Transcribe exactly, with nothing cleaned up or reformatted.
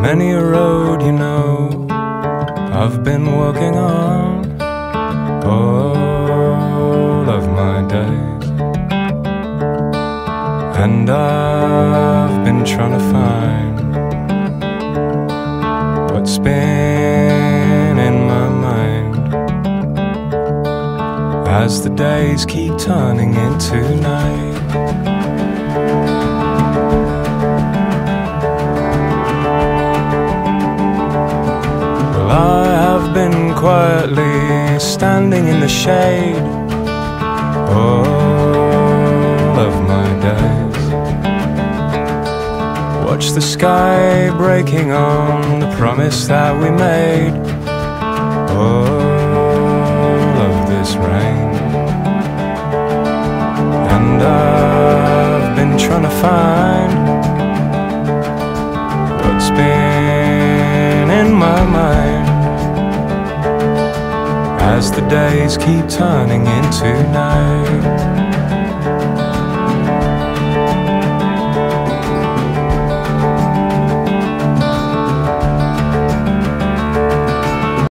Many a road, you know, I've been walking on all of my days, and I've been trying to find what's been in my mind as the days keep turning into night. I have been quietly standing in the shade all of my days. Watch the sky breaking on the promise that we made. All of this rain, and I've been trying to find what's been in my mind as the days keep turning into night.